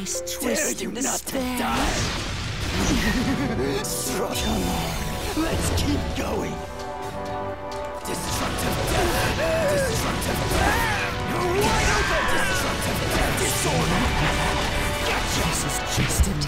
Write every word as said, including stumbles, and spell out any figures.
nice twist Dare you in not to die. Struggle. Let's keep going. Destructive death. Destructive death. Wide open. Destructive death. Disorder. Gotcha. This is just